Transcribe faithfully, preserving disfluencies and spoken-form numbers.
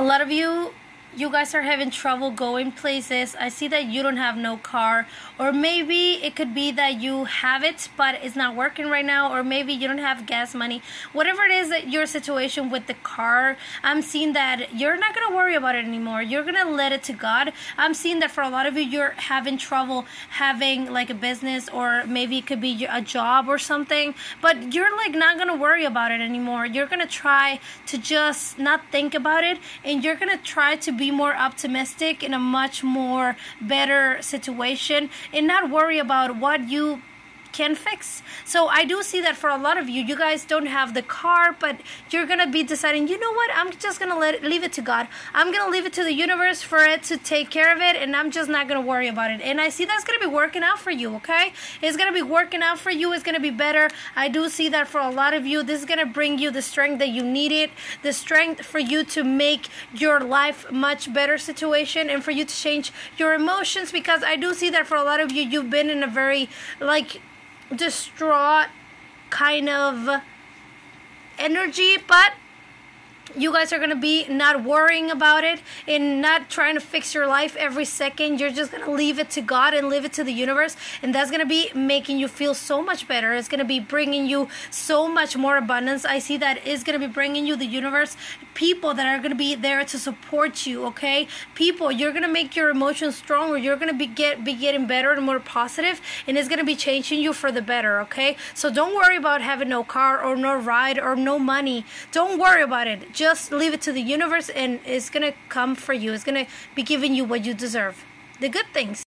a lot of you you guys are having trouble going places. I see that you don't have no car, or maybe it could be that you have it but it's not working right now, or maybe you don't have gas money. Whatever it is that your situation with the car, I'm seeing that you're not gonna worry about it anymore. You're gonna let it to God. I'm seeing that for a lot of you, you're having trouble having like a business, or maybe it could be a job or something, but you're like not gonna worry about it anymore. You're gonna try to just not think about it, and you're gonna try to be be more optimistic in a much more better situation and not worry about what you can fix. So I do see that for a lot of you, you guys don't have the car, but you're gonna be deciding, you know what, I'm just gonna let it, leave it to God. I'm gonna leave it to the universe for it to take care of it, and I'm just not gonna worry about it. And I see that's gonna be working out for you, okay? It's gonna be working out for you. It's gonna be better. I do see that for a lot of you, this is gonna bring you the strength that you needed, the strength for you to make your life much better situation, and for you to change your emotions, because I do see that for a lot of you, you've been in a very like distraught kind of energy, but you guys are going to be not worrying about it and not trying to fix your life every second. You're just going to leave it to God and leave it to the universe, and that's going to be making you feel so much better. It's going to be bringing you so much more abundance. I see that is going to be bringing you the universe, people that are going to be there to support you, okay? People, you're going to make your emotions stronger. You're going to be, get, be getting better and more positive, and it's going to be changing you for the better, okay? So don't worry about having no car or no ride or no money. Don't worry about it. Just leave it to the universe, and it's gonna come for you. It's gonna be giving you what you deserve. The good things.